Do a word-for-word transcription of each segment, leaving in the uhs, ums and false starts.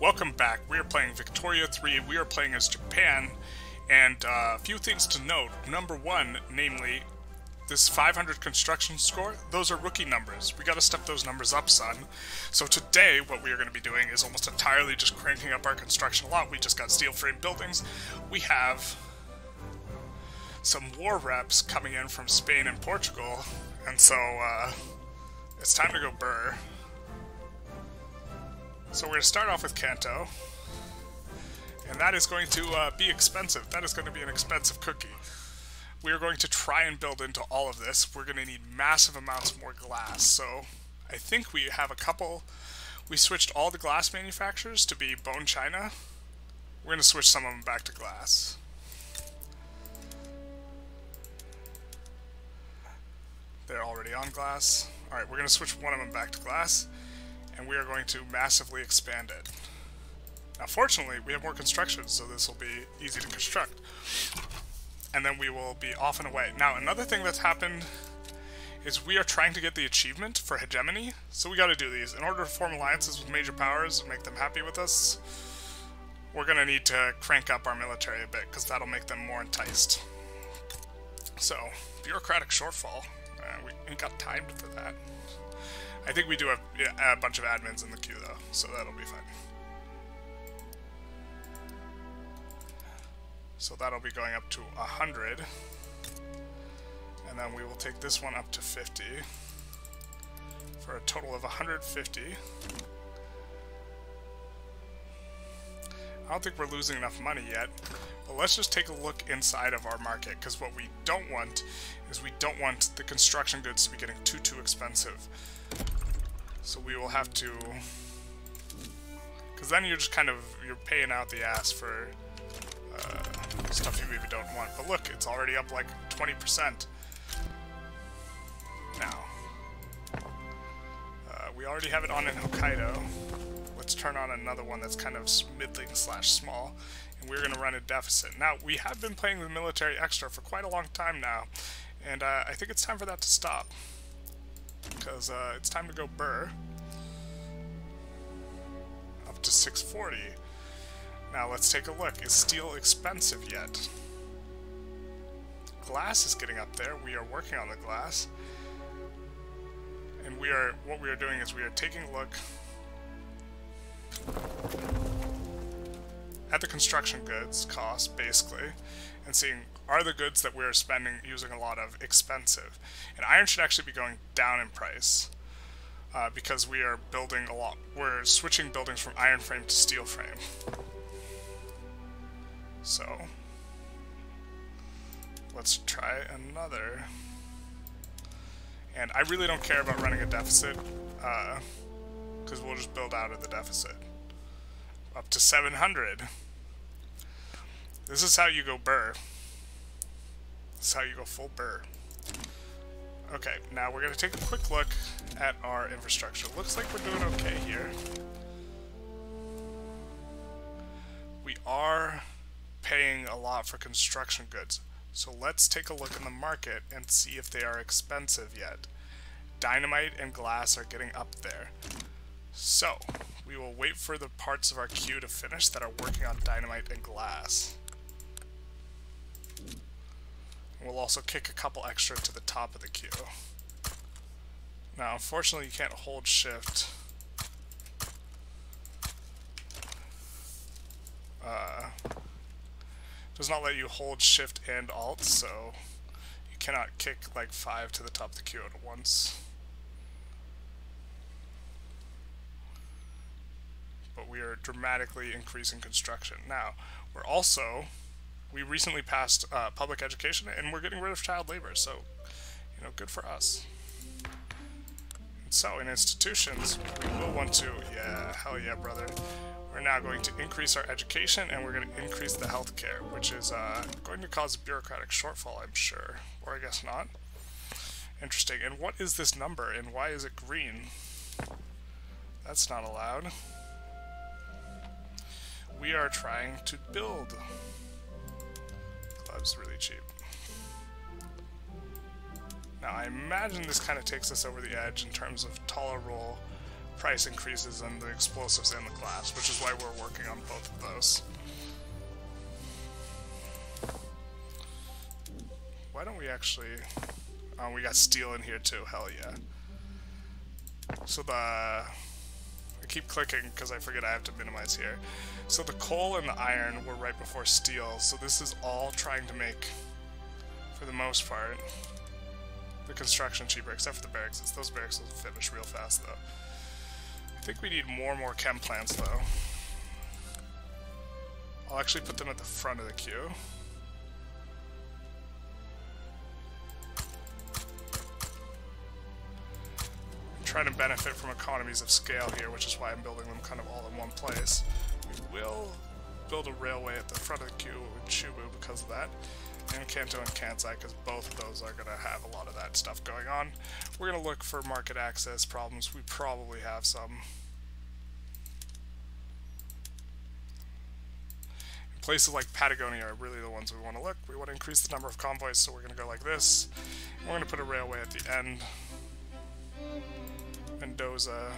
Welcome back. We are playing Victoria three. We are playing as Japan, and a uh, few things to note. Number one, namely, this five hundred construction score, those are rookie numbers. We gotta step those numbers up, son. So today, what we are gonna be doing is almost entirely just cranking up our construction a lot. We just got steel frame buildings. We have some war reps coming in from Spain and Portugal, and so uh, it's time to go burr. So we're going to start off with Kanto, and that is going to uh, be expensive. That is going to be an expensive cookie. We are going to try and build into all of this. We're going to need massive amounts more glass, so I think we have a couple. We switched all the glass manufacturers to be bone china. We're going to switch some of them back to glass. They're already on glass. Alright, we're going to switch one of them back to glass. And we are going to massively expand it. Now, fortunately, we have more construction, so this will be easy to construct. And then we will be off and away. Now, another thing that's happened is we are trying to get the achievement for hegemony, so we got to do these. In order to form alliances with major powers and make them happy with us, we're going to need to crank up our military a bit, because that'll make them more enticed. So, bureaucratic shortfall. Uh, we ain't got time for that. I think we do have a bunch of admins in the queue, though, so that'll be fun. So that'll be going up to one hundred. And then we will take this one up to fifty. For a total of one hundred fifty. I don't think we're losing enough money yet. But let's just take a look inside of our market, because what we don't want is we don't want the construction goods to be getting too, too expensive. So we will have to, because then you're just kind of, you're paying out the ass for uh, stuff you maybe don't want. But look, it's already up like twenty percent now. Uh, we already have it on in Hokkaido. Let's turn on another one that's kind of middling slash small, and we're going to run a deficit. Now, we have been playing the military extra for quite a long time now, and uh, I think it's time for that to stop. Because uh, it's time to go burr. Up to six forty. Now let's take a look. Is steel expensive yet? Glass is getting up there. We are working on the glass. And we are, what we are doing is we are taking a look at the construction goods cost, basically, and seeing, are the goods that we're spending, using a lot of, expensive? And iron should actually be going down in price, uh, because we are building a lot. We're switching buildings from iron frame to steel frame. So, let's try another. And I really don't care about running a deficit, uh, because we'll just build out of the deficit. Up to seven hundred. This is how you go burr. This is how you go full burr. Okay, now we're going to take a quick look at our infrastructure. Looks like we're doing okay here. We are paying a lot for construction goods. So let's take a look in the market and see if they are expensive yet. Dynamite and glass are getting up there. So, we will wait for the parts of our queue to finish that are working on dynamite and glass. We'll also kick a couple extra to the top of the queue. Now, unfortunately, you can't hold shift. Uh, does not let you hold shift and alt, so you cannot kick like five to the top of the queue at once. But we are dramatically increasing construction. Now, we're also... We recently passed uh, public education, and we're getting rid of child labor, so, you know, good for us. And so, in institutions, we will want to, yeah, hell yeah, brother. We're now going to increase our education, and we're going to increase the healthcare, which is uh, going to cause a bureaucratic shortfall, I'm sure. Or I guess not. Interesting. And what is this number, and why is it green? That's not allowed. We are trying to build... Gloves really cheap. Now I imagine this kind of takes us over the edge in terms of tolerable price increases in the explosives and the glass, which is why we're working on both of those. Why don't we actually... Oh, we got steel in here too, hell yeah. So the... I keep clicking because I forget I have to minimize here. So the coal and the iron were right before steel, so this is all trying to make, for the most part, the construction cheaper, except for the barracks. It's those barracks will finish real fast, though. I think we need more and more chem plants, though. I'll actually put them at the front of the queue. I'm trying to benefit from economies of scale here, which is why I'm building them kind of all in one place. We will build a railway at the front of the queue with Chubu because of that. And Kanto and Kansai, because both of those are going to have a lot of that stuff going on. We're going to look for market access problems. We probably have some. And places like Patagonia are really the ones we want to look. We want to increase the number of convoys, so we're going to go like this. And we're going to put a railway at the end. Mendoza,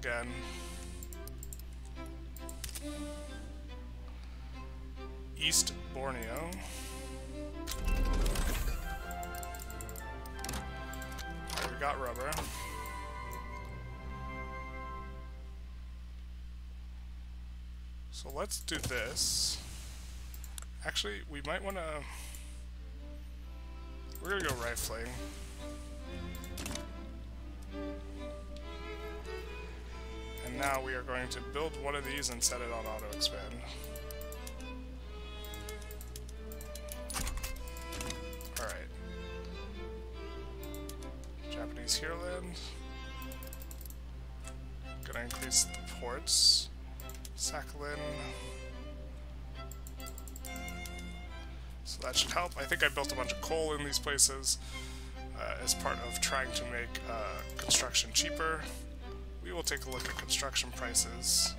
again. East Borneo. Right, we got rubber. So let's do this. Actually, we might want to... We're going to go rifling. And now we are going to build one of these and set it on auto-expand. Japanese Hero Land. Gonna increase the ports. Sakhalin. So that should help. I think I built a bunch of coal in these places uh, as part of trying to make uh, construction cheaper. We will take a look at construction prices.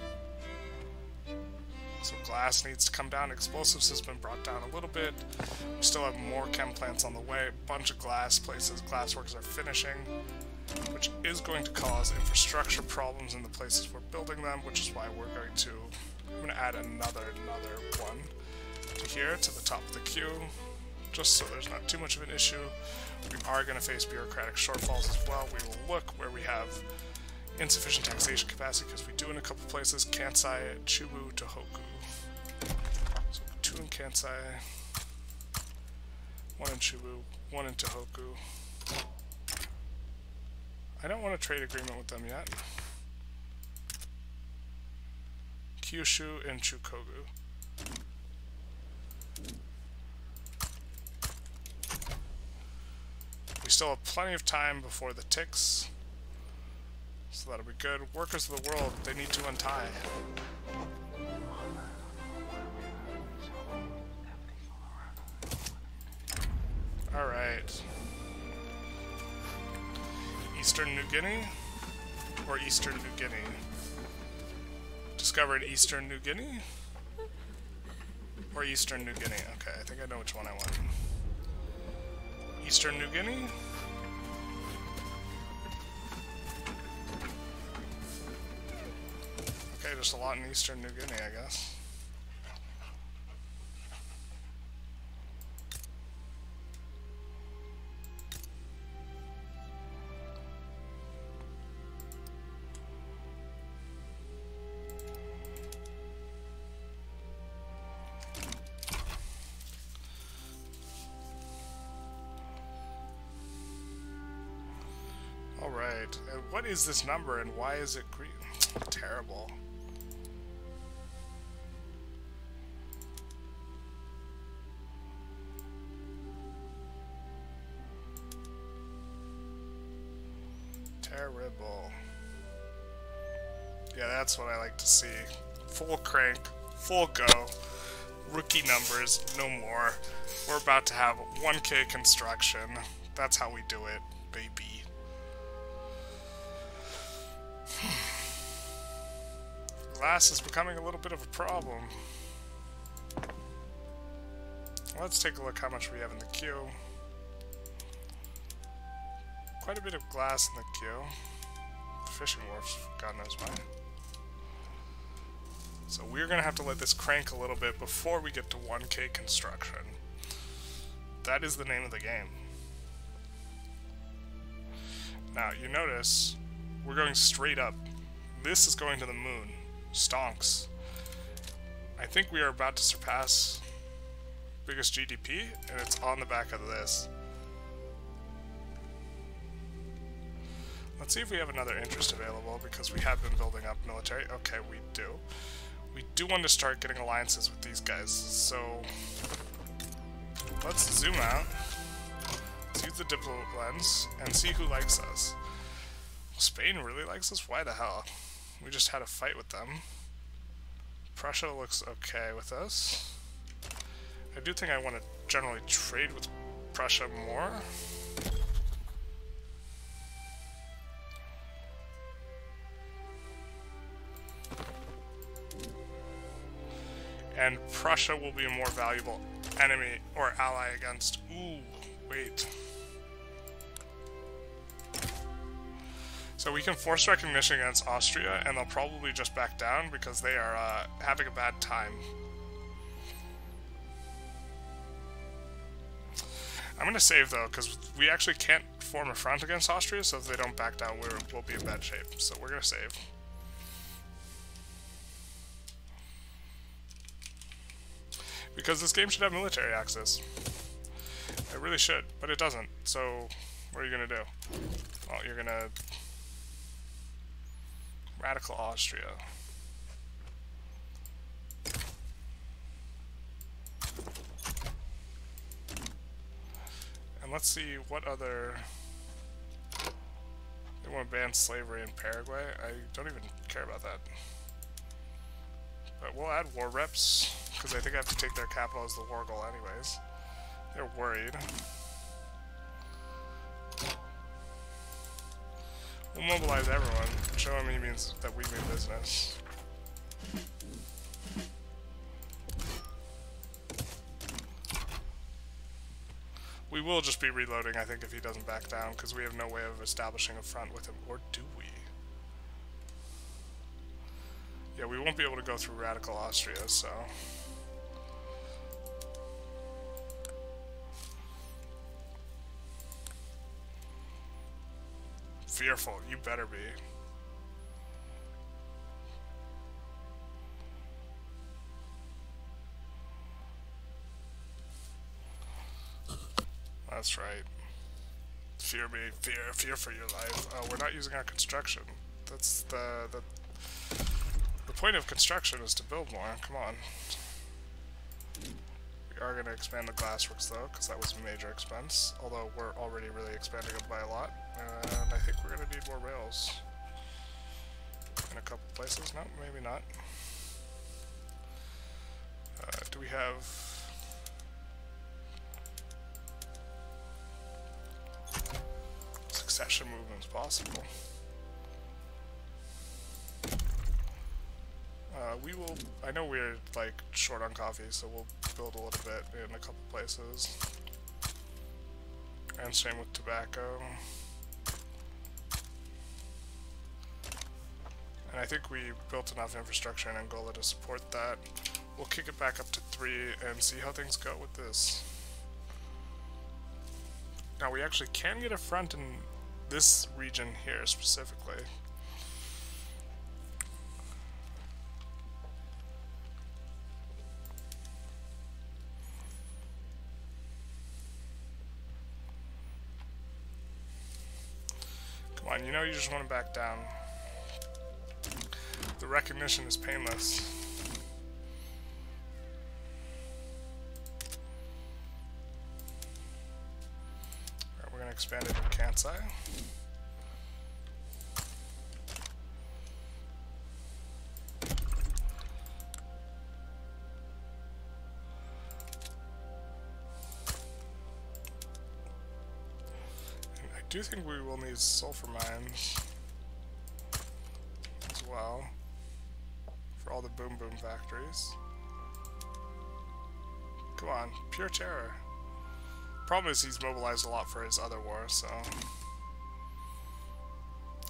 So glass needs to come down. Explosives has been brought down a little bit. We still have more chem plants on the way. A bunch of glass places. Glassworks are finishing, which is going to cause infrastructure problems in the places we're building them, which is why we're going to... I'm going to add another, another one to here, to the top of the queue, just so there's not too much of an issue. We are going to face bureaucratic shortfalls as well. We will look where we have insufficient taxation capacity, because we do in a couple places. Kansai, Chubu, Tohoku. So two in Kansai, one in Chubu, one in Tohoku. I don't want a trade agreement with them yet. Kyushu and Chūgoku. We still have plenty of time before the ticks. So that'll be good. Workers of the world, they need to untie. Alright. Eastern New Guinea? Or Eastern New Guinea? Discovered Eastern New Guinea? Or Eastern New Guinea? Okay, I think I know which one I want. Eastern New Guinea? Just a lot in Eastern New Guinea, I guess. All right. And what is this number, and why is it green? Terrible. Terrible. Yeah, that's what I like to see. Full crank, full go, rookie numbers, no more. We're about to have one K construction. That's how we do it, baby. Glass is becoming a little bit of a problem. Let's take a look how much we have in the queue. Quite a bit of glass in the queue. fishing wharfs, God knows why. So we're going to have to let this crank a little bit before we get to one K construction. That is the name of the game. Now, you notice, we're going straight up. This is going to the moon. Stonks. I think we are about to surpass biggest G D P, and it's on the back of this. Let's see if we have another interest available, because we have been building up military. Okay, we do. We do want to start getting alliances with these guys, so let's zoom out, let's use the diplomat lens, and see who likes us. Spain really likes us? Why the hell? We just had a fight with them. Prussia looks okay with us. I do think I want to generally trade with Prussia more. And Prussia will be a more valuable enemy or ally against... Ooh, wait. So we can force recognition against Austria, and they'll probably just back down because they are uh, having a bad time. I'm going to save, though, because we actually can't form a front against Austria, so if they don't back down, we're, we'll be in bad shape. So we're going to save. Because this game should have military access. It really should, but it doesn't. So, what are you going to do? Well, you're going to... Radical Austria. And let's see what other... They want to ban slavery in Paraguay? I don't even care about that. But we'll add war reps, because I think I have to take their capital as the war goal anyways. They're worried. We'll mobilize everyone. Show him he means that we mean business. We will just be reloading, I think, if he doesn't back down, because we have no way of establishing a front with him. Or do we? Yeah, we won't be able to go through Radical Austria, so... Fearful, you better be. That's right. Fear me, fear, fear for your life. Oh, we're not using our construction. That's the... the The point of construction is to build more, come on. We are going to expand the glassworks though, because that was a major expense. Although we're already really expanding it by a lot. And I think we're going to need more rails. In a couple places? No, maybe not. Uh, do we have... Succession movements possible? Uh, we will, I know we're, like, short on coffee, so we'll build a little bit in a couple places. And same with tobacco. And I think we built enough infrastructure in Angola to support that. We'll kick it back up to three and see how things go with this. Now, we actually can get a front in this region here, specifically. You know you just want to back down. The recognition is painless. Alright, we're going to expand it to Kansai. I do think we will need sulfur mines as well for all the boom boom factories. Come on, pure terror. Problem is he's mobilized a lot for his other war, so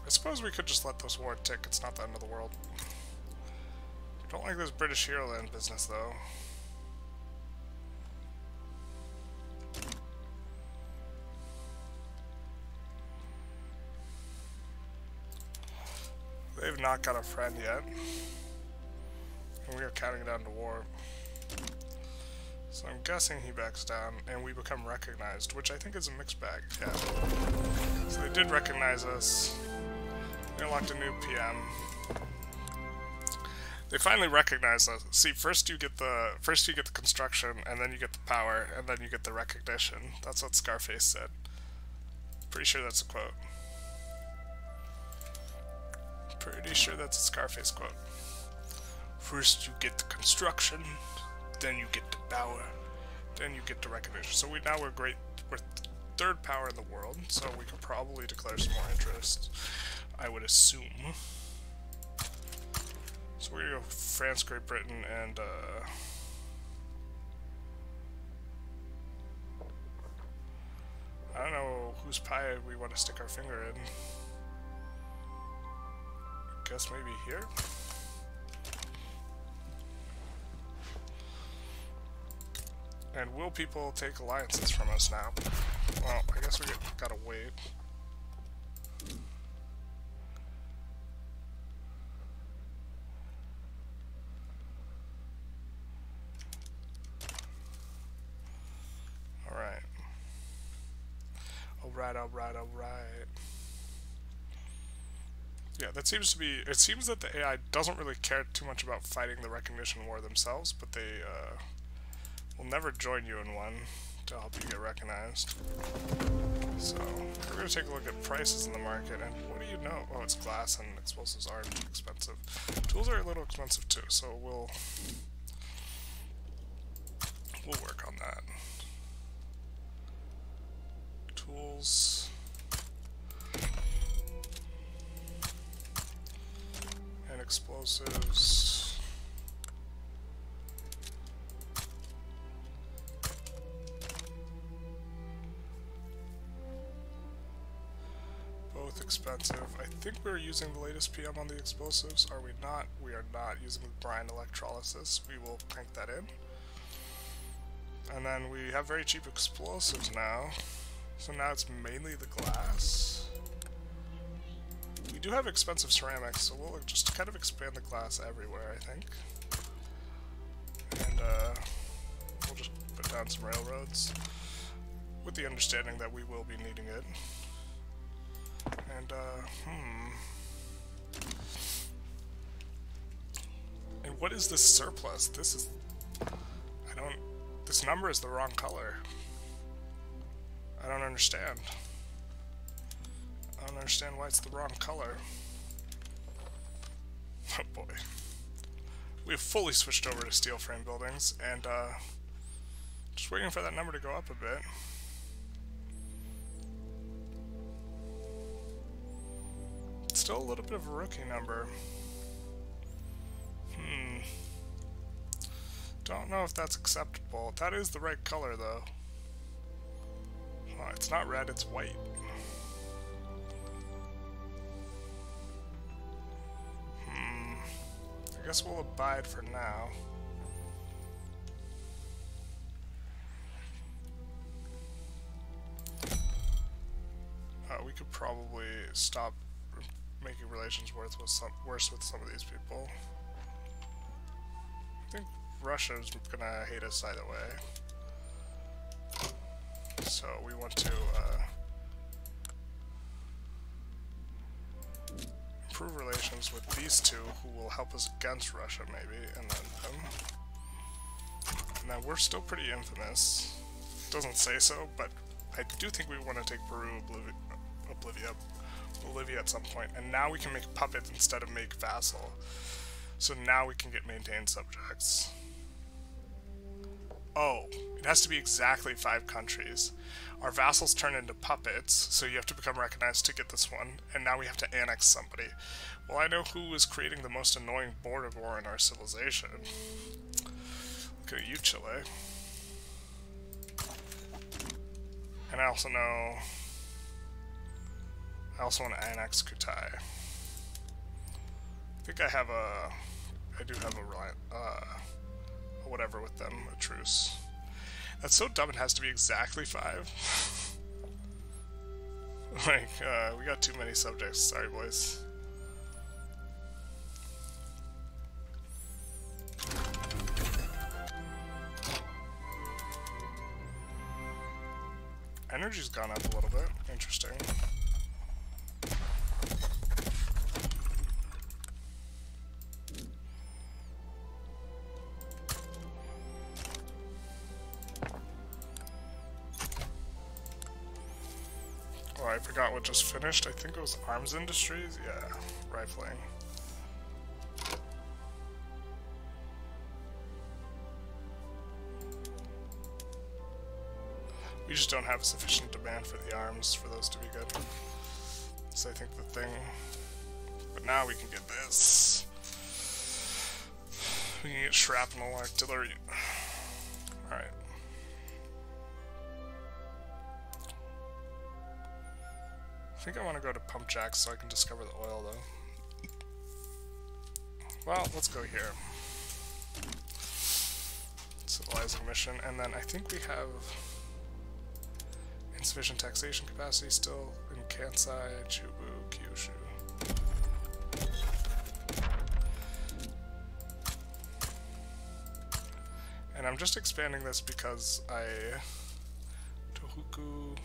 I suppose we could just let this war tick. It's not the end of the world. I don't like this British hero land business, though. They've not got a friend yet. And we are counting down to war. So I'm guessing he backs down, and we become recognized, which I think is a mixed bag. Yeah. So they did recognize us. They unlocked a new P M. They finally recognize us. See, first you get the first you get the construction, and then you get the power, and then you get the recognition. That's what Scarface said. Pretty sure that's a quote. Pretty sure that's a Scarface quote. First you get the construction, then you get the power, then you get the recognition. So we now we're great. We're third power in the world, so we could probably declare some more interest, I would assume. So we're gonna go France, Great Britain, and uh, I don't know whose pie we want to stick our finger in. I guess maybe here. And will people take alliances from us now? Well, I guess we gotta wait. Alright. Alright, alright, alright. Yeah, that seems to be... It seems that the A I doesn't really care too much about fighting the recognition war themselves, but they uh, will never join you in one to help you get recognized. So, we're going to take a look at prices in the market, and what do you know? Oh, it's glass, and explosives are expensive. Tools are a little expensive too, so we'll... We'll work on that. Tools... Explosives. Both expensive. I think we're using the latest P M on the explosives. Are we not? We are not using the brine electrolysis. We will crank that in. And then we have very cheap explosives now. So now it's mainly the glass. We do have expensive ceramics, so we'll just kind of expand the glass everywhere, I think. And uh, we'll just put down some railroads, with the understanding that we will be needing it. And, uh, hmm... And what is this surplus? This is... I don't... This number is the wrong color. I don't understand. I don't understand why it's the wrong color. Oh boy. We've fully switched over to steel frame buildings, and uh, just waiting for that number to go up a bit. It's still a little bit of a rookie number. Hmm. Don't know if that's acceptable. That is the right color, though. Oh, it's not red, it's white. I guess we'll abide for now. Uh, we could probably stop making relations worse with some, worse with some of these people. I think Russia's gonna hate us either way. So we want to uh, improve relations with these two, who will help us against Russia, maybe, and then them. And then we're still pretty infamous. Doesn't say so, but I do think we want to take Peru, Obliv Oblivia, Bolivia at some point. And now we can make puppets instead of make vassal. So now we can get maintained subjects. Oh, it has to be exactly five countries. Our vassals turn into puppets, so you have to become recognized to get this one, and now we have to annex somebody. Well, I know who is creating the most annoying border war in our civilization. Look at you, Chile. And I also know... I also want to annex Kutai. I think I have a... I do have a... Uh, whatever with them, a truce. That's so dumb it has to be exactly five. Like, uh, we got too many subjects. Sorry, boys. Energy's gone up a little bit. Interesting. Well, I forgot what just finished. I think it was Arms Industries? Yeah, rifling. We just don't have sufficient demand for the arms for those to be good. So I think the thing... But now we can get this. We can get shrapnel artillery. Alright. I think I want to go to Pump Jack so I can discover the oil, though. Well, let's go here. Civilizing mission. And then I think we have... Insufficient taxation capacity still in Kansai, Chubu, Kyushu. And I'm just expanding this because I... Tohoku...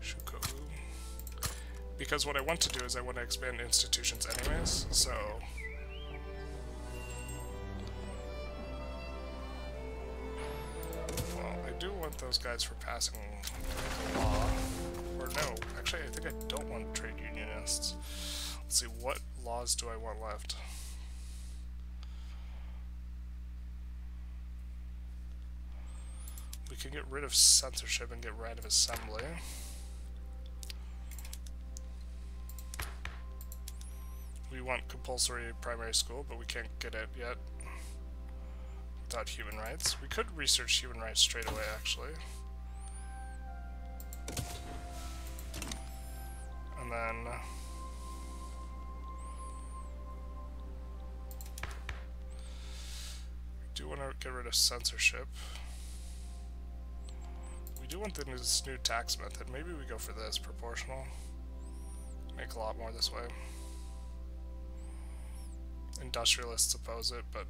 Shikoku... Because what I want to do is I want to expand institutions anyways, so... those guys for passing the law. Or no, actually I think I don't want trade unionists. Let's see, what laws do I want left? We can get rid of censorship and get rid of assembly. We want compulsory primary school, but we can't get it yet. Without human rights. We could research human rights straight away, actually. And then... We do want to get rid of censorship. We do want this new tax method. Maybe we go for this, proportional. Make a lot more this way. Industrialists oppose it, but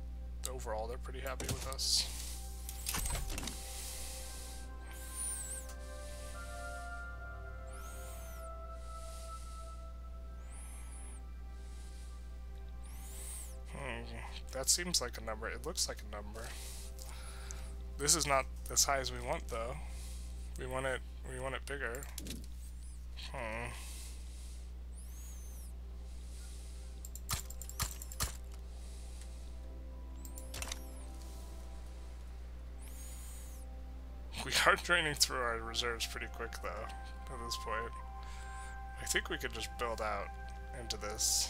overall, they're pretty happy with us. Hmm, that seems like a number. It looks like a number. This is not as high as we want, though. We want it. We want it bigger. Hmm. We are draining through our reserves pretty quick, though, at this point. I think we could just build out into this.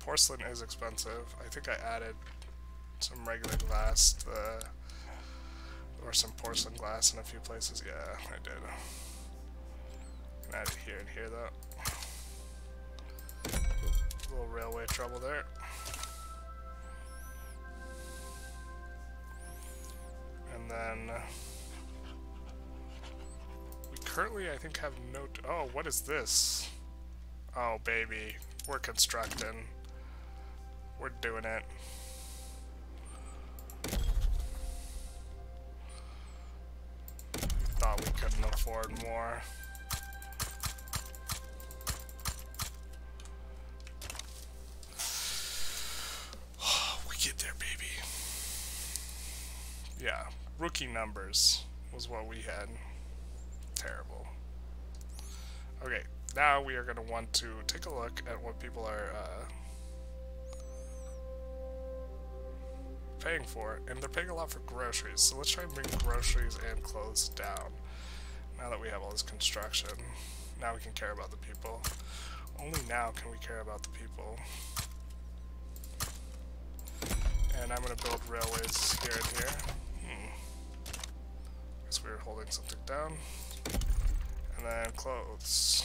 Porcelain is expensive. I think I added some regular glass to the, or some porcelain glass in a few places. Yeah, I did. I can add it here and here, though. A little railway trouble there. And then we currently, I think, have no. T oh, what is this? Oh, baby, we're constructing. We're doing it. Thought we couldn't afford more. Oh, we get there, baby. Yeah. Rookie numbers was what we had. Terrible. Okay, now we are going to want to take a look at what people are uh, paying for, and they're paying a lot for groceries, so let's try and bring groceries and clothes down. Now that we have all this construction, now we can care about the people. Only now can we care about the people. And I'm going to build railways here and here. We're holding something down, And then clothes.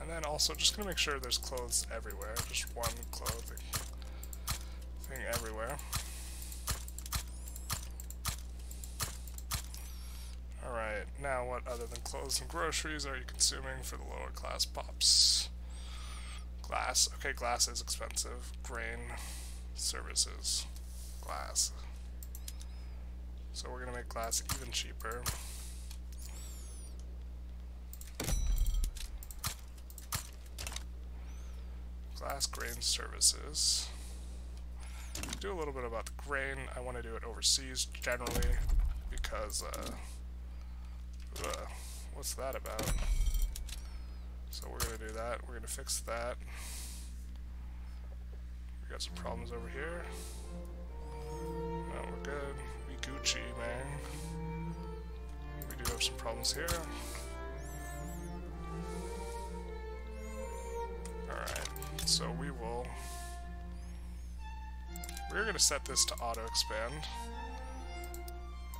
And then also just gonna make sure there's clothes everywhere. Just one clothing thing everywhere. Alright, now what other than clothes and groceries are you consuming for the lower class pops? Glass. Okay, glass is expensive. Grain. Services. Glass. So we're gonna make glass even cheaper. Glass, grain, services. Do a little bit about the grain. I want to do it overseas generally because uh, uh, what's that about? So we're gonna do that. We're gonna fix that. We got some problems over here. No, we're good. We Gucci, man. We do have some problems here. Alright, so we will... We're going to set this to auto-expand.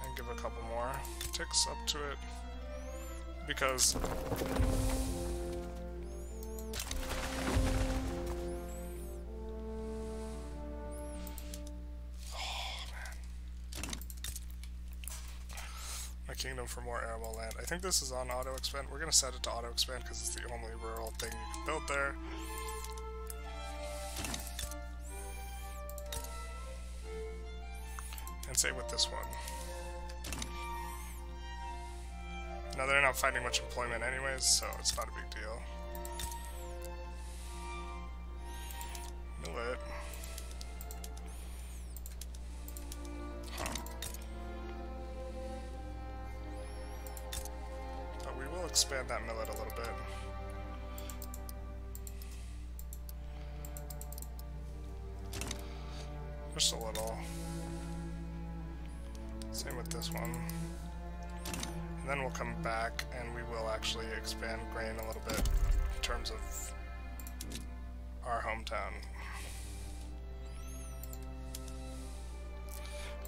And give a couple more ticks up to it. Because... Kingdom for more arable land. I think this is on auto expand. We're gonna set it to auto expand because it's the only rural thing you can build there. And same with this one. Now they're not finding much employment anyways, so it's not a big deal. Millet. Expand that millet a little bit. Just a little. Same with this one. And then we'll come back and we will actually expand grain a little bit in terms of our hometown.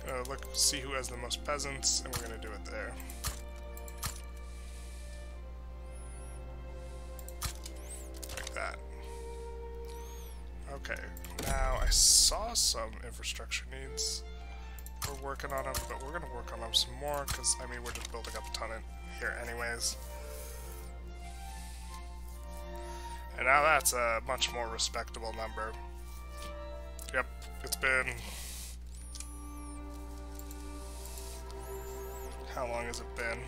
Gonna look, see who has the most peasants, and we're gonna do it there. Saw some infrastructure needs. We're working on them, but we're gonna work on them some more because I mean we're just building up a ton in here anyways. And now that's a much more respectable number. Yep, it's been... How long has it been?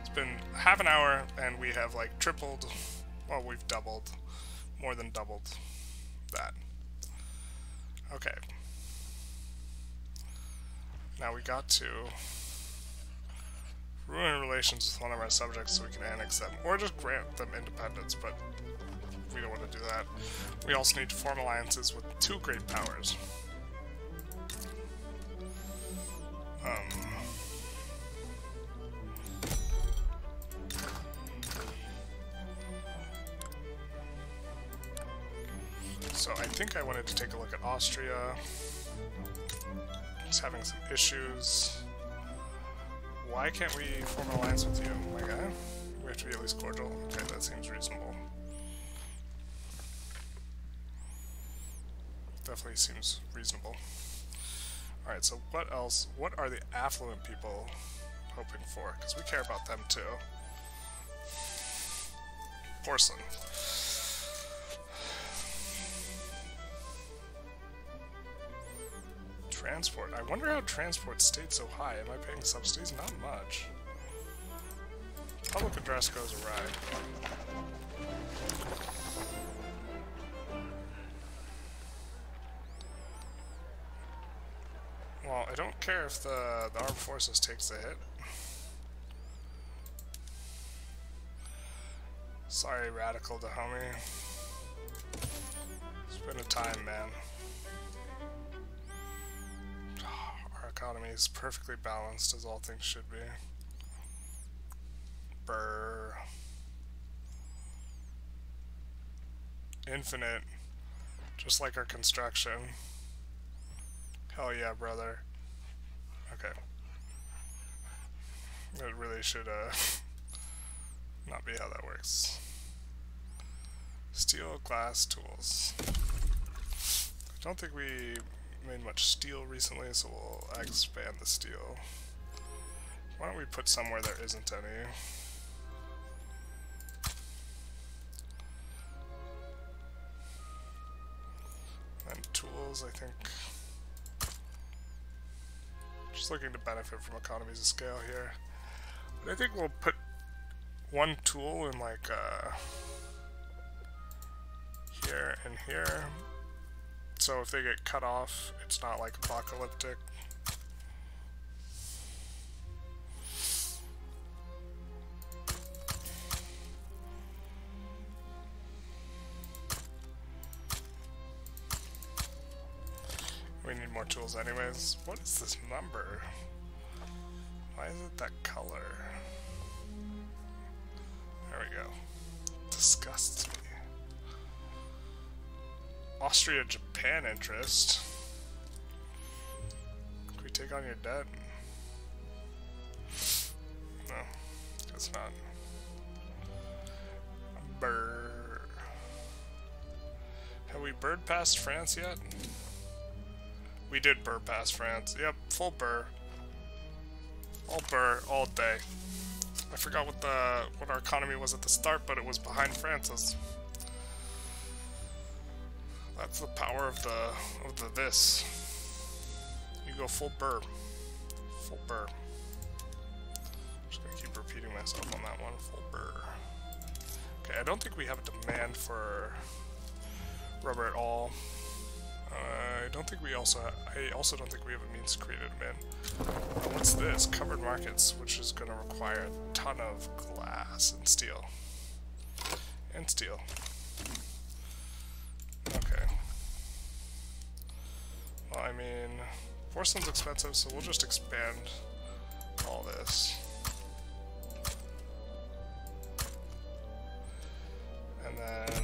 It's been half an hour and we have like tripled, well we've doubled, more than doubled that. Okay. Now we got to ruin relations with one of our subjects so we can annex them, or just grant them independence, but we don't want to do that. We also need to form alliances with two great powers. Um... So I think I wanted to take a look at Austria. It's having some issues. Why can't we form an alliance with you, my guy? We have to be at least cordial. Okay, that seems reasonable. Definitely seems reasonable. Alright, so what else? What are the affluent people hoping for? Because we care about them too. Porcelain. Transport. I wonder how transport stayed so high. Am I paying subsidies? Not much. Public address goes awry. Well, I don't care if the, the armed forces takes the hit. Sorry, Radical Dahomey. It's been a time, man. Economy is perfectly balanced as all things should be. Brr. Infinite. Just like our construction. Hell yeah, brother. Okay. It really should uh, not be how that works. Steel, glass, tools. I don't think we made much steel recently, so we'll expand the steel. Why don't we put somewhere there isn't any? And tools, I think. Just looking to benefit from economies of scale here. But I think we'll put one tool in like uh, here and here. So if they get cut off, it's not like apocalyptic. We need more tools anyways. What is this number? Why is it that color? There we go. Disgusts me. Austria-Japan interest. Can we take on your debt? No, guess not. Burr. Have we bird passed France yet? We did burr past France. Yep, full burr. All burr, all day. I forgot what the what our economy was at the start, but it was behind France's. That's the power of the of the this. You go full burr. Full burr. I'm just gonna keep repeating myself on that one. Full burr. Okay, I don't think we have a demand for rubber at all. Uh, I don't think we also. Ha I also don't think we have a means to create a man. What's this? Covered markets, which is going to require a ton of glass and steel. And steel. Okay. Well, I mean, porcelain's expensive, so we'll just expand all this. And then.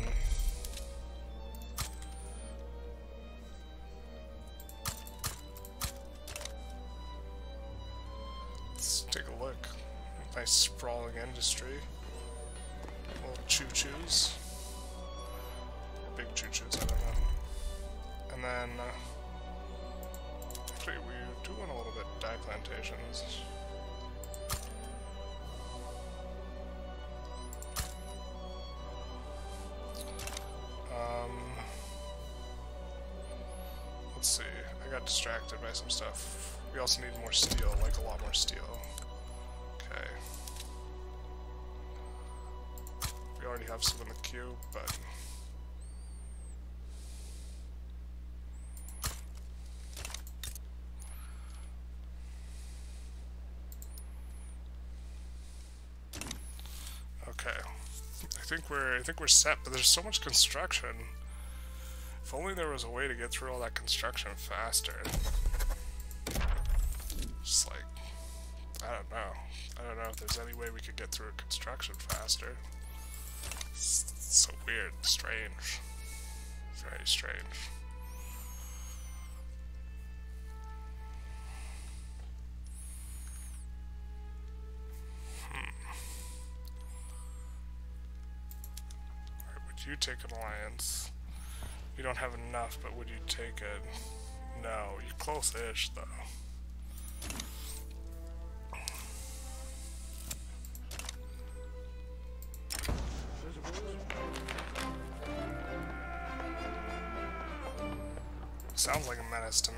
Nice sprawling industry. Little choo-choos. Big choo-choos, I don't know. And then, uh, actually, we do want a little bit of dye plantations. Um, let's see. I got distracted by some stuff. We also need more steel, like a lot more steel. We already have some in the queue, but okay. I think we're I think we're set, but there's so much construction. If only there was a way to get through all that construction faster. Just like I don't know. I don't know if there's any way we could get through construction faster. It's so weird, strange. Very strange. Hmm. Alright, would you take an alliance? You don't have enough, but would you take it? No, you're close-ish, though. Sounds like a menace to me.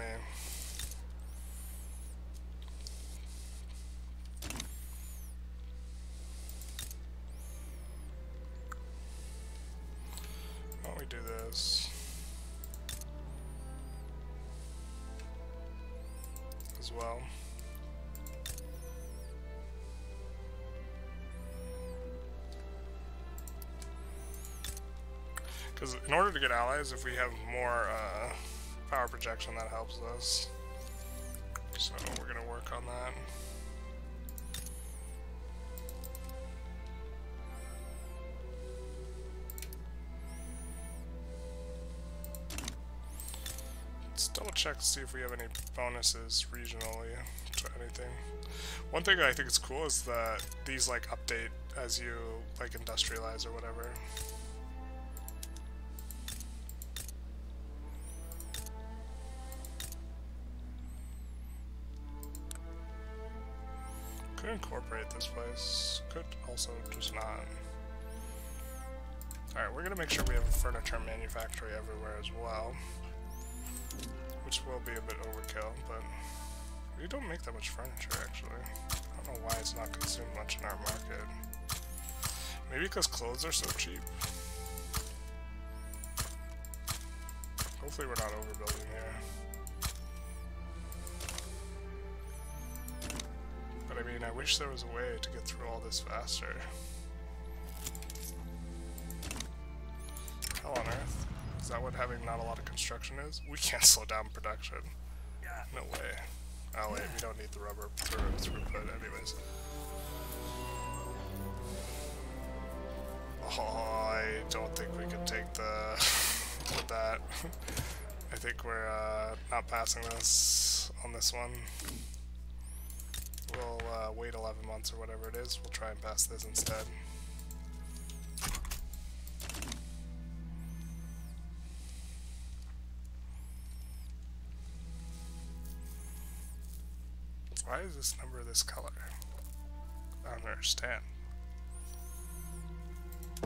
Why don't we do this? As well. Because in order to get allies, if we have more, uh... power projection, that helps us. So we're gonna work on that. Let's double check to see if we have any bonuses regionally to anything. One thing I think is cool is that these like update as you like industrialize or whatever. Could incorporate this place, could also just not. Alright, we're gonna make sure we have a furniture manufactory everywhere as well. Which will be a bit overkill, but we don't make that much furniture actually. I don't know why it's not consumed much in our market. Maybe because clothes are so cheap. Hopefully we're not overbuilding here. But I mean, I wish there was a way to get through all this faster. Hell on earth. Is that what having not a lot of construction is? We can't slow down production. No way. Oh wait, we don't need the rubber throughput anyways. Oh, I don't think we can take the... with that. I think we're uh, not passing this on this one. We'll uh, wait eleven months or whatever it is. We'll try and pass this instead. Why is this number this color? I don't understand.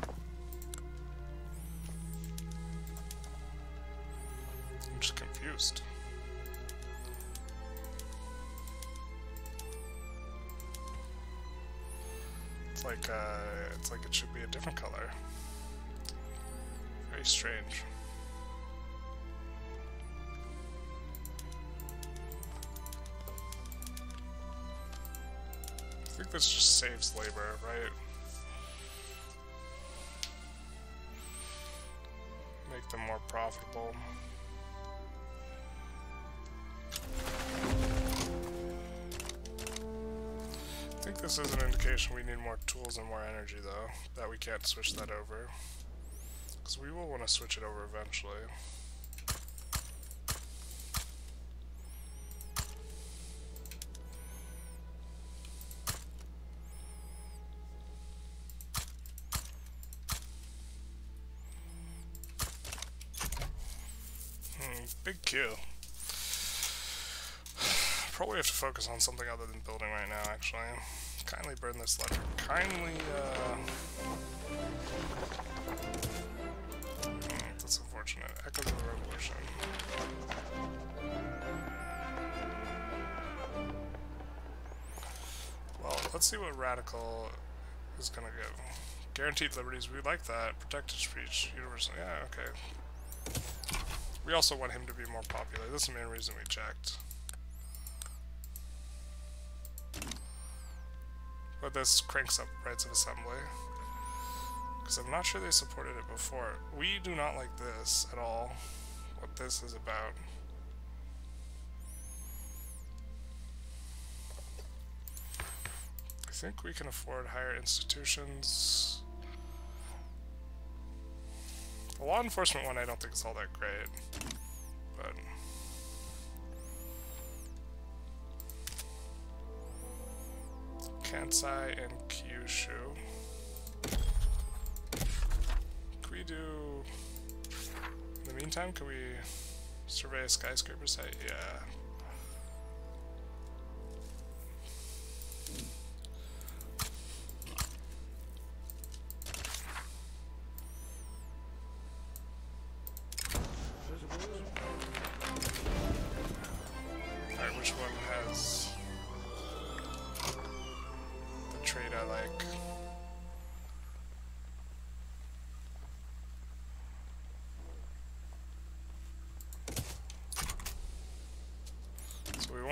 I'm just confused. It's like uh, it's like it should be a different color. Very strange. I think this just saves labor, right? Make them more profitable. I think this is an indication we need more tools and more energy, though, that we can't switch that over. Because we will want to switch it over eventually. Big queue. Probably have to focus on something other than building right now, actually. Kindly burn this ledger. Kindly, uh... Mm, that's unfortunate. Echoes of the Revolution. Well, let's see what Radical is gonna give. Guaranteed liberties. We like that. Protected speech. Universal. Yeah, okay. We also want him to be more popular. That's the main reason we checked. But this cranks up rights of assembly. Because I'm not sure they supported it before. We do not like this at all. What this is about. I think we can afford higher institutions. The law enforcement one I don't think is all that great, but... Kansai and Kyushu. Can we do... In the meantime, can we survey a skyscraper site? Yeah.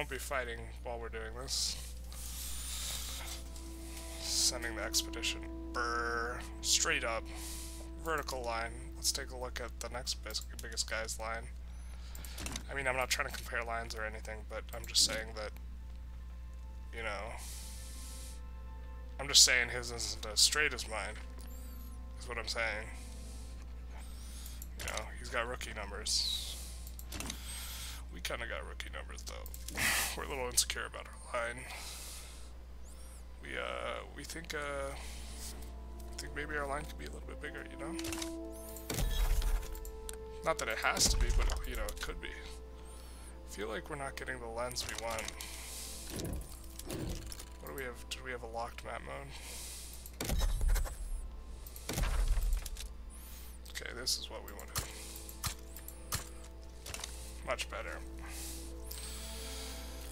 Be fighting while we're doing this. Sending the expedition. Brrr. Straight up. Vertical line. Let's take a look at the next biggest guy's line. I mean, I'm not trying to compare lines or anything, but I'm just saying that, you know, I'm just saying his isn't as straight as mine, is what I'm saying. You know, he's got rookie numbers. We kind of got rookie numbers, though. We're a little insecure about our line. We, uh, we think, uh, I think maybe our line could be a little bit bigger, you know? Not that it has to be, but, you know, it could be. I feel like we're not getting the lens we want. What do we have? Do we have a locked map mode? Okay, this is what we wanted. Much better.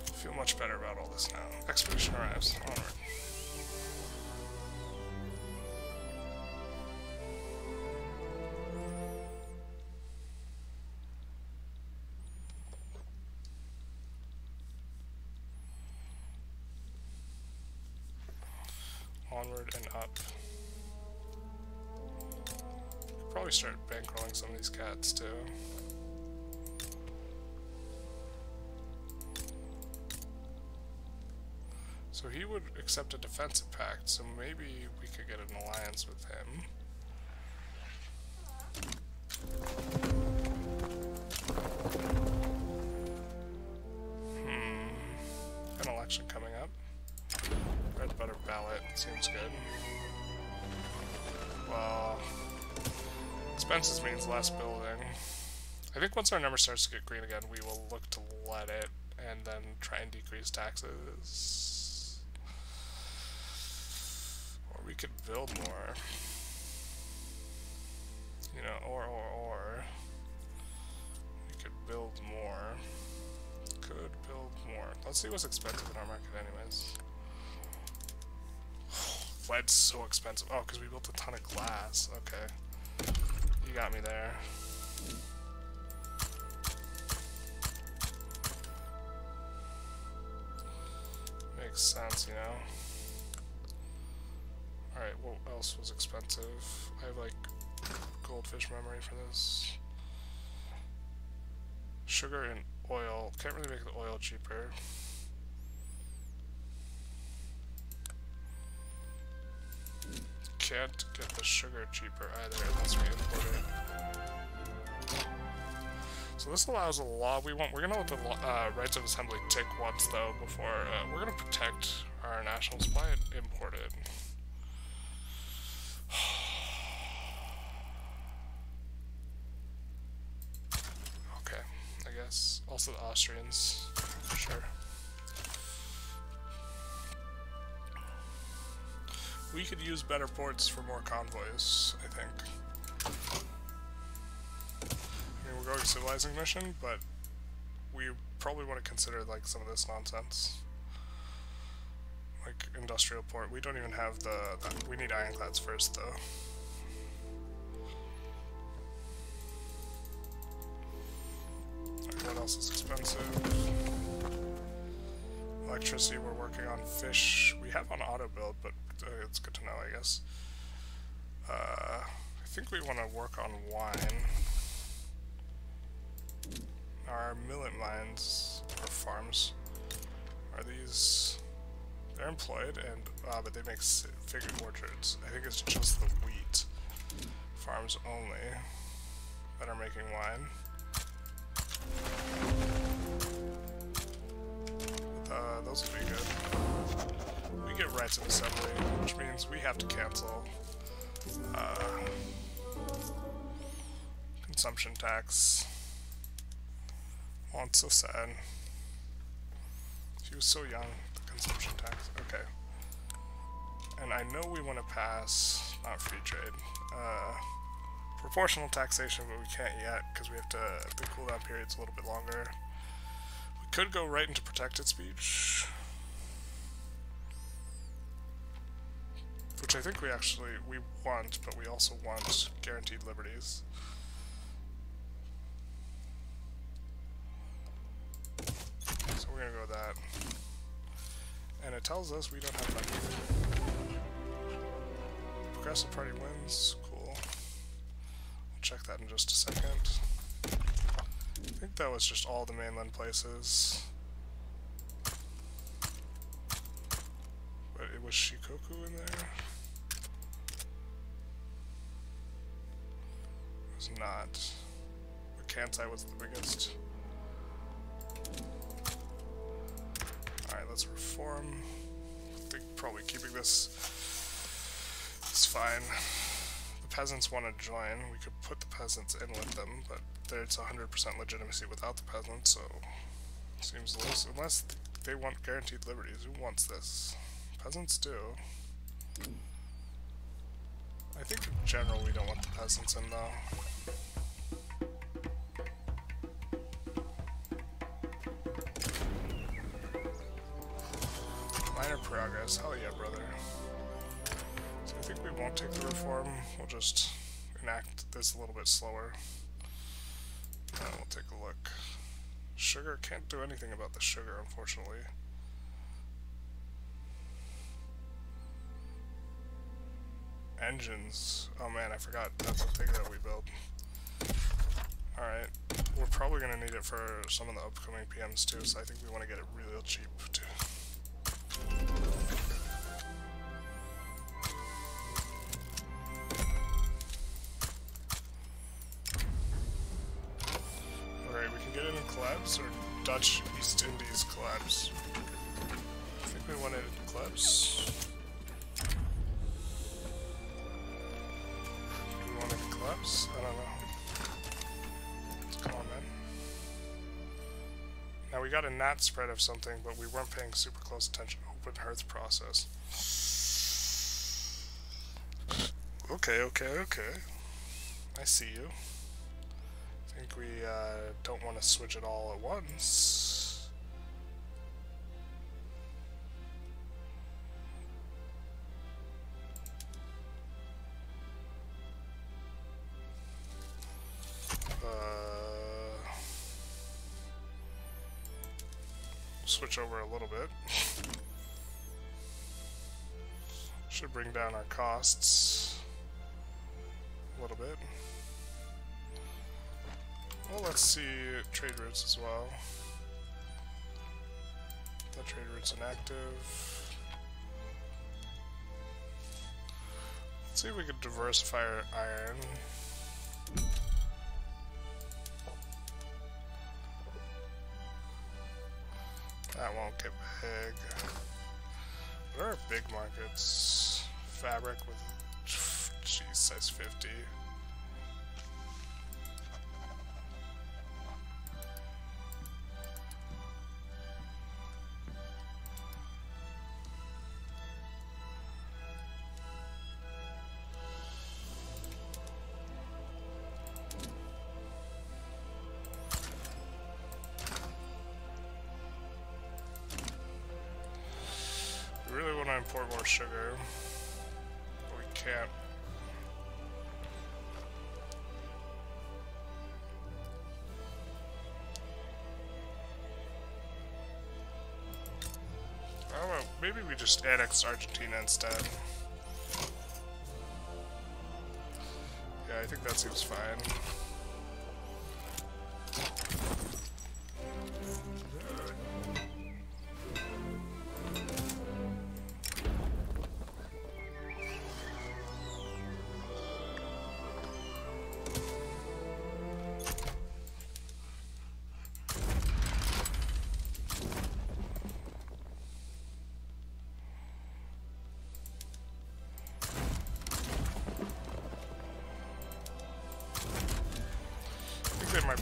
I feel much better about all this now. Expedition arrives. Onward. Onward and up. Could probably start bankrolling some of these cats too. So he would accept a defensive pact, so maybe we could get an alliance with him. Hmm. An election coming up. Red butter ballot, seems good. Well, expenses means less building. I think once our number starts to get green again, we will look to let it and then try and decrease taxes. We could build more, you know, or, or, or, we could build more, could build more. Let's see what's expensive in our market anyways. Lead's so expensive. Oh, because we built a ton of glass. Okay. You got me there. Makes sense, you know. Alright, what else was expensive? I have, like, goldfish memory for this. Sugar and oil. Can't really make the oil cheaper. Can't get the sugar cheaper either unless we import it. So this allows a law we want. We're gonna let the uh, rights of assembly tick once, though, before... Uh, we're gonna protect our national supply and import it. Okay, I guess. Also the Austrians, sure. We could use better ports for more convoys, I think. I mean, we're going to civilizing mission, but we probably want to consider like some of this nonsense. Like industrial port. We don't even have the, the... We need ironclads first, though. What else is expensive? Electricity, we're working on fish. We have on auto build, but uh, it's good to know, I guess. Uh, I think we want to work on wine. Our millet mines, or farms, are these... They're employed, and uh, but they make fig orchards. I think it's just the wheat farms only that are making wine. Uh, those would be good. We get rights of assembly, which means we have to cancel uh, consumption tax. Oh, I'm so sad. She was so young. Consumption tax, okay. And I know we want to pass, not free trade, uh, proportional taxation, but we can't yet because we have to, the cooldown period's a little bit longer. We could go right into protected speech, which I think we actually, we want, but we also want guaranteed liberties. So we're going to go with that. And it tells us we don't have money. Progressive Party wins. Cool. We'll check that in just a second. I think that was just all the mainland places. But it was Shikoku in there? It was not. But Kansai was the biggest. Alright, let's reform. I think probably keeping this is fine. The peasants want to join. We could put the peasants in with them, but there's one hundred percent legitimacy without the peasants, so it seems loose. Unless they want guaranteed liberties. Who wants this? Peasants do. I think in general we don't want the peasants in though. Minor progress, hell yeah, brother. So I think we won't take the reform, we'll just enact this a little bit slower. And we'll take a look. Sugar, can't do anything about the sugar, unfortunately. Engines. Oh man, I forgot that's a thing that we built. Alright, we're probably going to need it for some of the upcoming P Ms too, so I think we want to get it real cheap too. Alright, we can get it in collabs, or Dutch East Indies collabs. I think we want it in collabs. We want it in collabs? I don't know. Let's call them in. Now we got a gnat spread of something, but we weren't paying super close attention. Open hearth process. Okay, okay, okay. I see you. I think we uh, don't want to switch it all at once. Uh, Switch over a little bit. Should bring down our costs a little bit. Well, let's see trade routes as well. That trade route's inactive. Let's see if we could diversify our iron. That won't get big. What are our big markets? Fabric with geez, size fifty. Import more sugar, but we can't. Oh well, maybe we just annex Argentina instead. Yeah, I think that seems fine.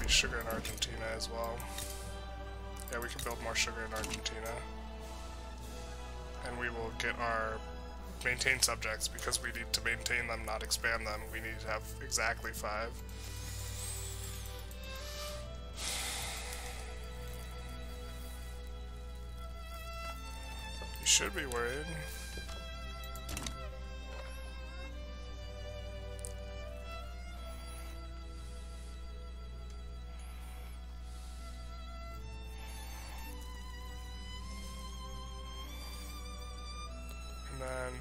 Sugar in Argentina as well. Yeah, we can build more sugar in Argentina. And we will get our maintain subjects because we need to maintain them, not expand them. We need to have exactly five. You should be worried.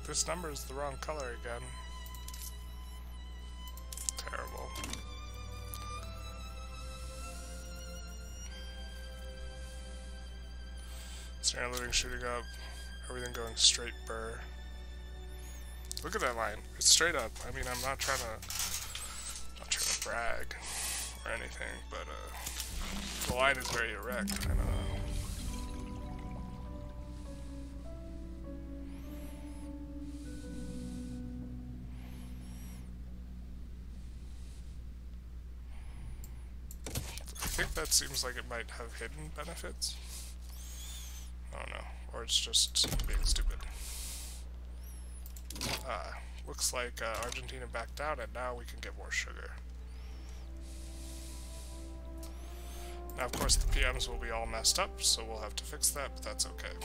This number is the wrong color again. Terrible. Standard living shooting up. Everything going straight burr. Look at that line. It's straight up. I mean, I'm not trying to, not trying to brag. or anything, but uh, the line is very erect. I don't know. I think that seems like it might have hidden benefits. I don't know. Or it's just being stupid. Uh, looks like uh, Argentina backed out, and now we can get more sugar. Now, of course, the P Ms will be all messed up, so we'll have to fix that, but that's okay.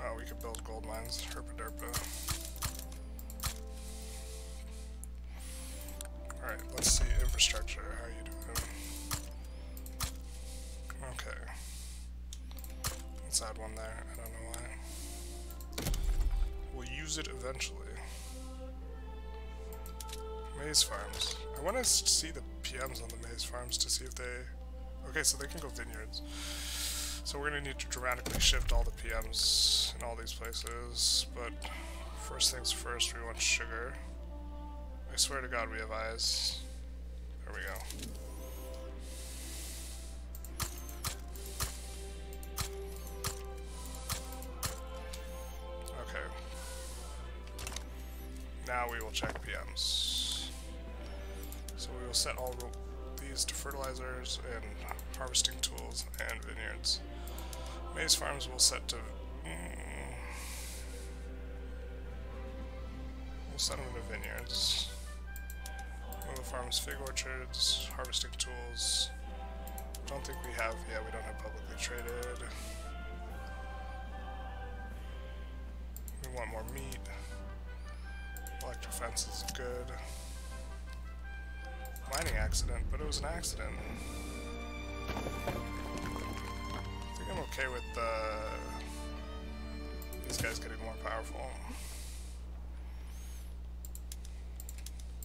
Uh, we could build gold mines, herpa-derpa. Alright, let's see infrastructure, how you doing? Okay. Let's add one there, I don't know why. We'll use it eventually. Maize farms. I want to see the P Ms on the maize farms to see if they... Okay, so they can go vineyards. So we're going to need to dramatically shift all the P Ms in all these places, but first things first, we want sugar. I swear to God, we have eyes. There we go. Okay. Now we will check P Ms. So we will set all these to fertilizers and harvesting tools and vineyards. Maize farms will set to... Mm, we'll set them to vineyards. The farms, fig orchards, harvesting tools. Don't think we have. Yeah, we don't have publicly traded. We want more meat. Electric fence is good. Mining accident, but it was an accident. I think I'm okay with uh, these guys getting more powerful.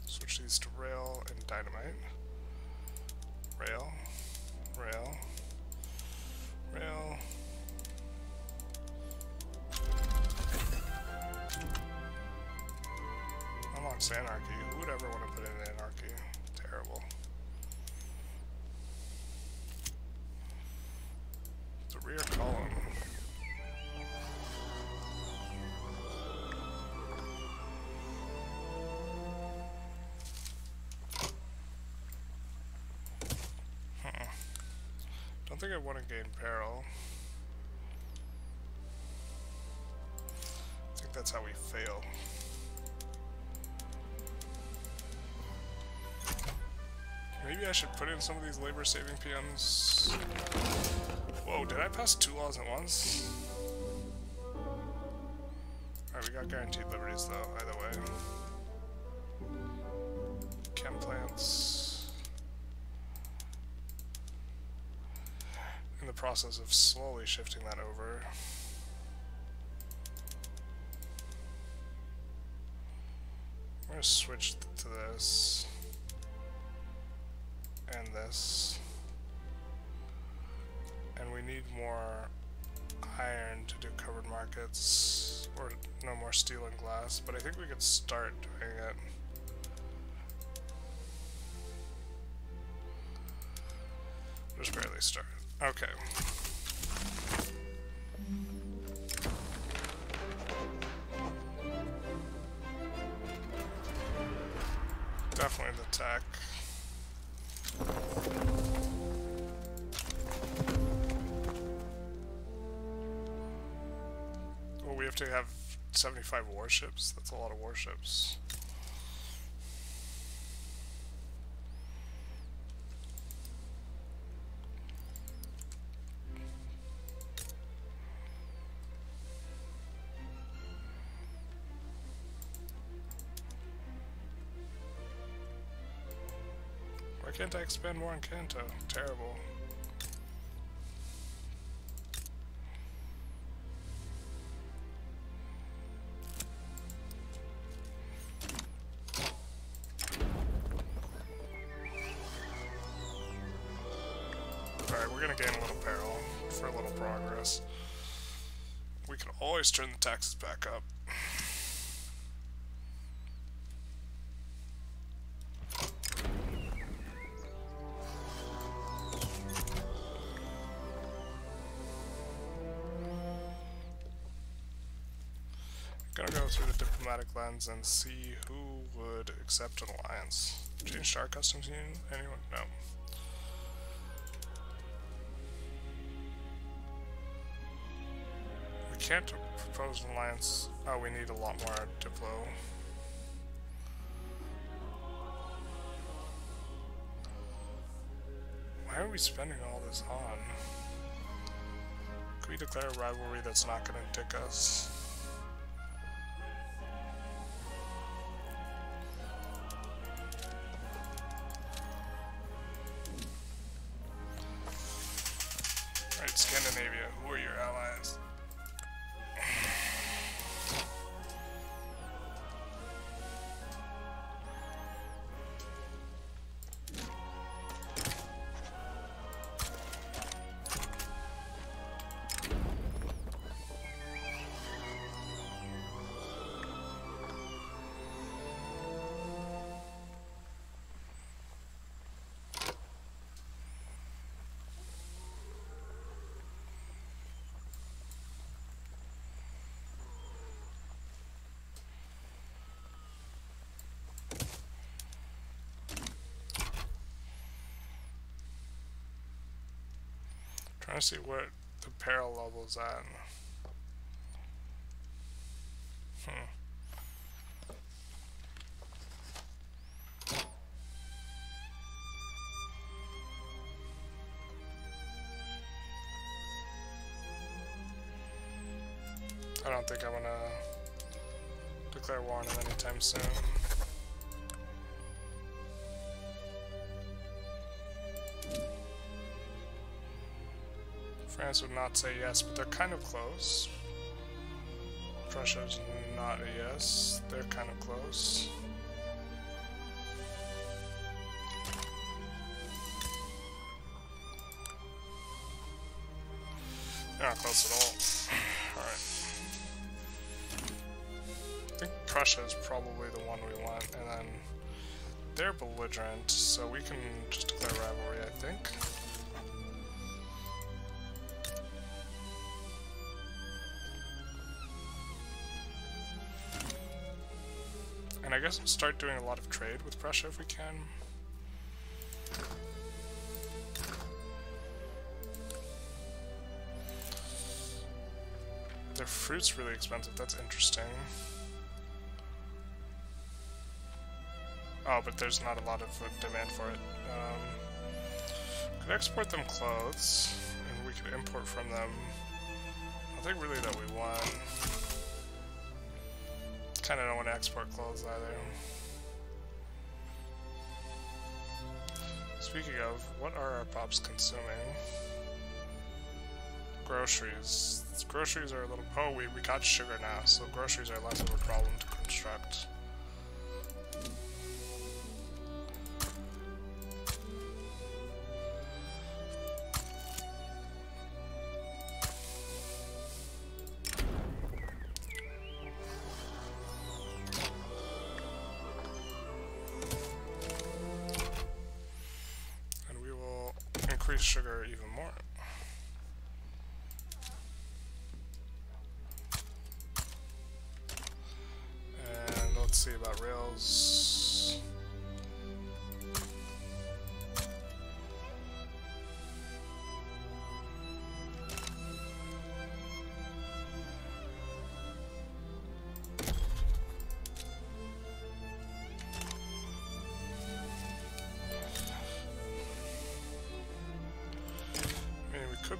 Switch these to rail and dynamite. Rail, rail, rail. Unlocks anarchy. Who would ever want to put in anarchy? Terrible. The rear column. I think I want to gain peril. I think that's how we fail. Maybe I should put in some of these labor-saving P Ms. Whoa, did I pass two laws at once? Alright, we got guaranteed liberties though, either way. Chem plants. The process of slowly shifting that over. I'm going to switch to this and this, and we need more iron to do covered markets, or no more steel and glass, but I think we could start doing it. Just barely start. Okay. Definitely the attack. Well, we have to have seventy-five warships. That's a lot of warships. Can't I expand more in Kanto? Terrible. Alright, we're gonna gain a little peril for a little progress. We can always turn the taxes back up. gonna go through the diplomatic lens and see who would accept an alliance. Change to our customs union? Anyone? No. We can't propose an alliance. Oh, we need a lot more diplo. Why are we spending all this on? Can we declare a rivalry that's not going to dick us? Alright, Scandinavia, who are your allies? Trying to see what the peril level is at. Hmm. I don't think I'm gonna declare war on him anytime soon. France would not say yes, but they're kind of close. Prussia's not a yes, they're kind of close. They're not close at all. Alright. I think Prussia is probably the one we want, and then they're belligerent, so we can just declare rivalry, I think. And I guess we'll start doing a lot of trade with Prussia if we can. Their fruit's really expensive, that's interesting. Oh, but there's not a lot of demand for it. Um, could export them clothes, and we could import from them. I think really that we want. I kinda don't want to export clothes either. Speaking of, what are our pops consuming? Groceries. Groceries are a little... Oh, we, we got sugar now, so groceries are less of a problem to construct. Sugar even more. And let's see about rails.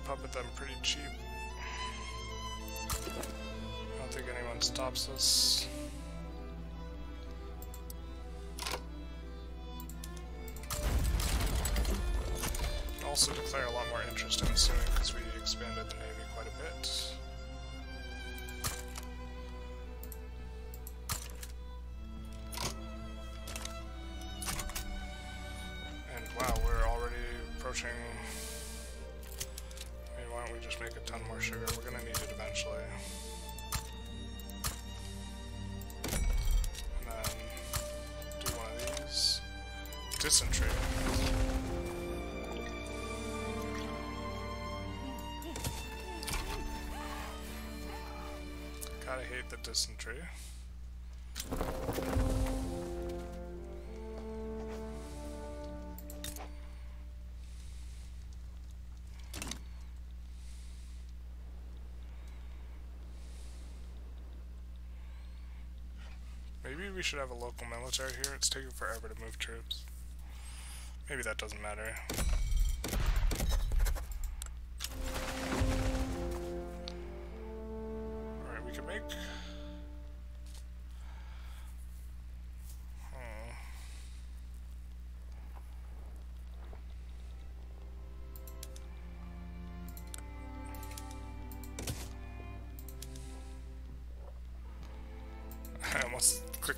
Puppet them pretty cheap. I don't think anyone stops us. Also declare a lot more interest in swimming because we expanded the navy quite a bit. And wow, we're already approaching. We just make a ton more sugar. We're gonna need it eventually. And then do one of these. Dysentery. Gotta hate the that isn't true. Maybe we should have a local military here. It's taking forever to move troops. Maybe that doesn't matter. Alright, we can make...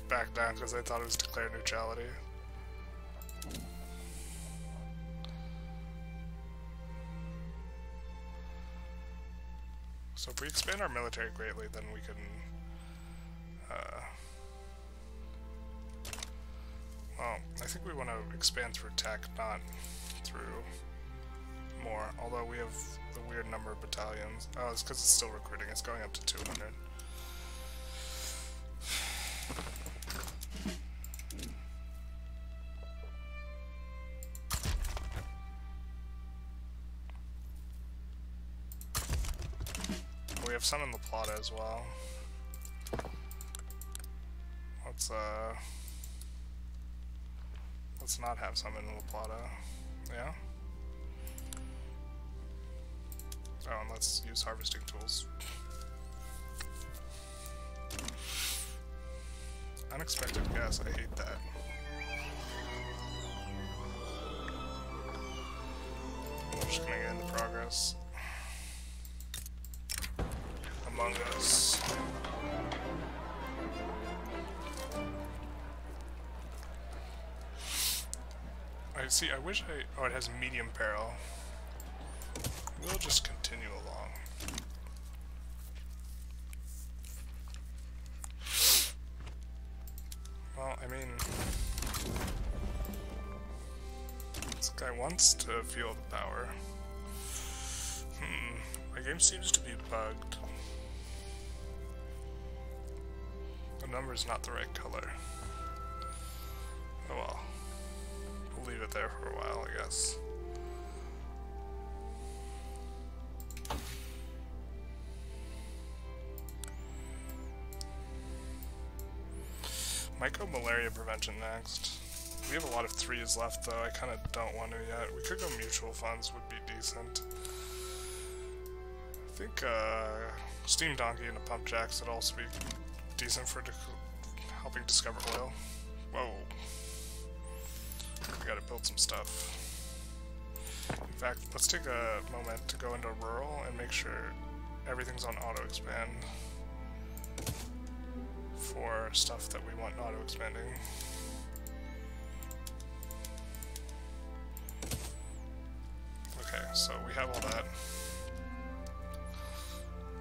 back down because I thought it was declared neutrality. So if we expand our military greatly, then we can uh, well, I think we want to expand through tech, not through more, although we have the weird number of battalions. Oh, it's because it's still recruiting. It's going up to two hundred. Some in La Plata as well. Let's uh, let's not have some in La Plata, yeah. Oh, and let's use harvesting tools. Unexpected gas, I hate that. I'm just gonna get into progress. Among Us. I see, I wish I... Oh, it has medium peril. We'll just continue along. Well, I mean... This guy wants to feel the power. Hmm, my game seems to be bugged. Number is not the right color. Oh well. We'll leave it there for a while, I guess. Myco-malaria prevention next. We have a lot of threes left, though. I kind of don't want to yet. We could go mutual funds, would be decent. I think uh, Steam Donkey and a Pump Jacks would also be decent for de helping discover oil. Whoa. We gotta build some stuff. In fact, let's take a moment to go into rural and make sure everything's on auto-expand for stuff that we want auto-expanding. Okay, so we have all that.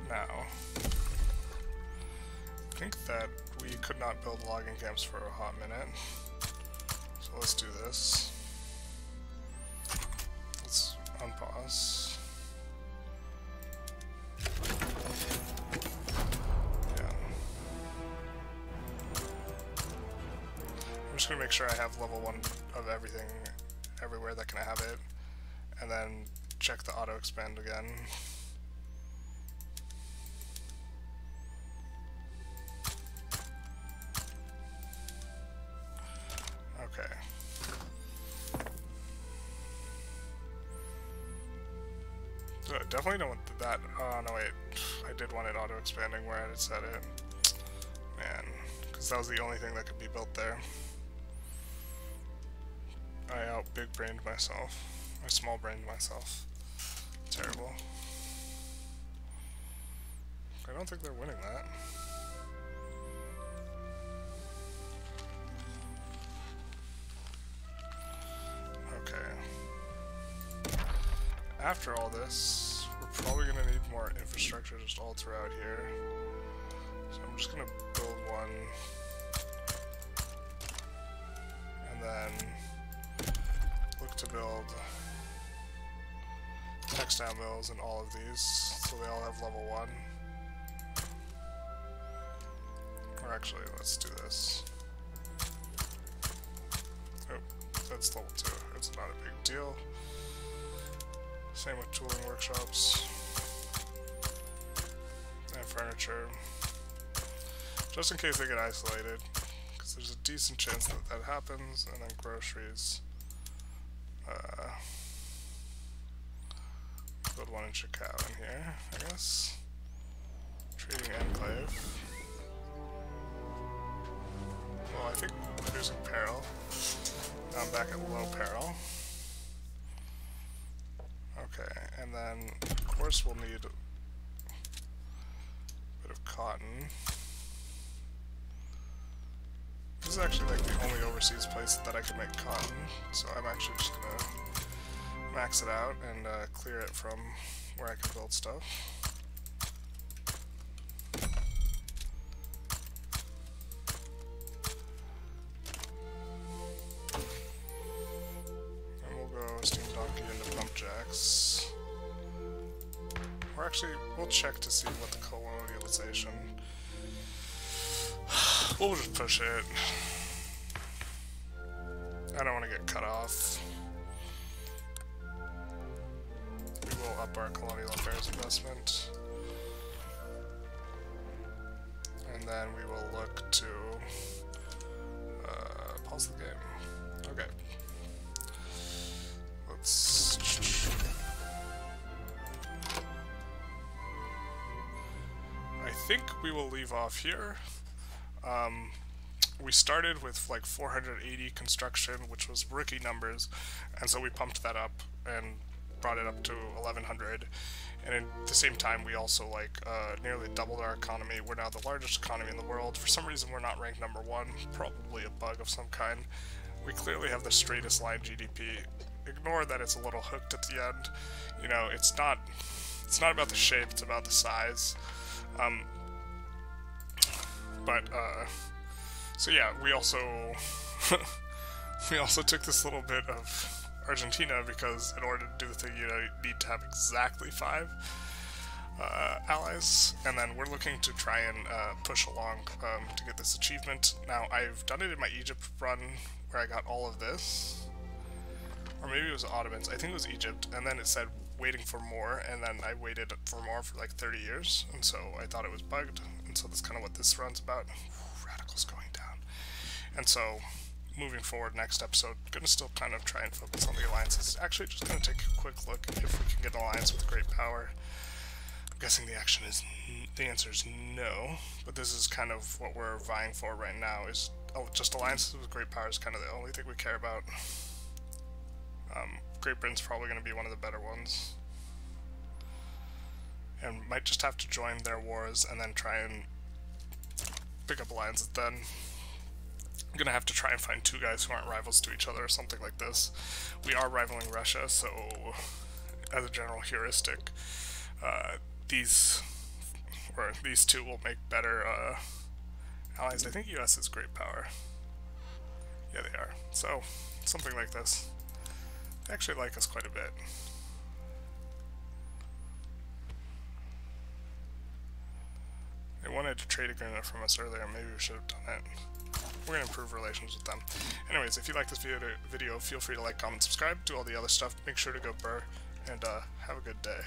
Now, I think that we could not build logging camps for a hot minute, so let's do this. Let's unpause. Yeah. I'm just gonna make sure I have level one of everything everywhere that can have it, and then check the auto expand again. Definitely don't want that. Oh no, wait. I did want it auto expanding where I had set it. Man, because that was the only thing that could be built there. I out big brained myself. I small brained myself. Terrible. I don't think they're winning that. Okay. After all this, probably gonna need more infrastructure just all throughout here. So I'm just gonna build one. And then look to build textile mills in all of these. So they all have level one. actually, let's do this. Oh, that's level two. It's not a big deal. Same with tooling workshops. And furniture. Just in case they get isolated. Because there's a decent chance that that happens. And then groceries. Uh, build one in Chicago in here, I guess. Trading Enclave. Well, I think producing peril. Now I'm back at low peril. Okay, and then of course we'll need a bit of cotton. This is actually like the only overseas place that I can make cotton, so I'm actually just gonna max it out and uh, clear it from where I can build stuff. Actually, we'll check to see what the colonialization... We'll just push it. I don't want to get cut off. We will up our colonial affairs investment. And then we will look to... Uh, pause the game. Okay. Let's... I think we will leave off here. Um, we started with like four hundred eighty construction, which was rookie numbers, and so we pumped that up and brought it up to eleven hundred. And at the same time, we also like uh, nearly doubled our economy. We're now the largest economy in the world. For some reason, we're not ranked number one. Probably a bug of some kind. We clearly have the straightest line G D P. Ignore that it's a little hooked at the end. You know, it's not. It's not about the shape. It's about the size. Um, but, uh, so yeah, we also, we also took this little bit of Argentina because in order to do the thing, you know, you need to have exactly five, uh, allies, and then we're looking to try and, uh, push along, um, to get this achievement. Now, I've done it in my Egypt run, where I got all of this, or maybe it was Ottomans, I think it was Egypt, and then it said, waiting for more, and then I waited for more for like thirty years, and so I thought it was bugged, and so that's kind of what this run's about. Ooh, radicals going down. And so, moving forward next episode, gonna still kind of try and focus on the alliances. Actually, just gonna take a quick look if we can get an alliance with great power. I'm guessing the action is, n the answer is no, but this is kind of what we're vying for right now, is oh, just alliances with great power is kind of the only thing we care about. Um, Great Britain's probably going to be one of the better ones. And might just have to join their wars and then try and pick up alliances then. I'm going to have to try and find two guys who aren't rivals to each other or something like this. We are rivaling Russia, so as a general heuristic, uh, these or these two will make better uh, allies. I think U S is great power. Yeah, they are. So, something like this. They actually like us quite a bit. They wanted a trade agreement from us earlier, maybe we should have done it. We're going to improve relations with them. Anyways, if you like this video, video, feel free to like, comment, subscribe, do all the other stuff. Make sure to go burr, and uh, have a good day.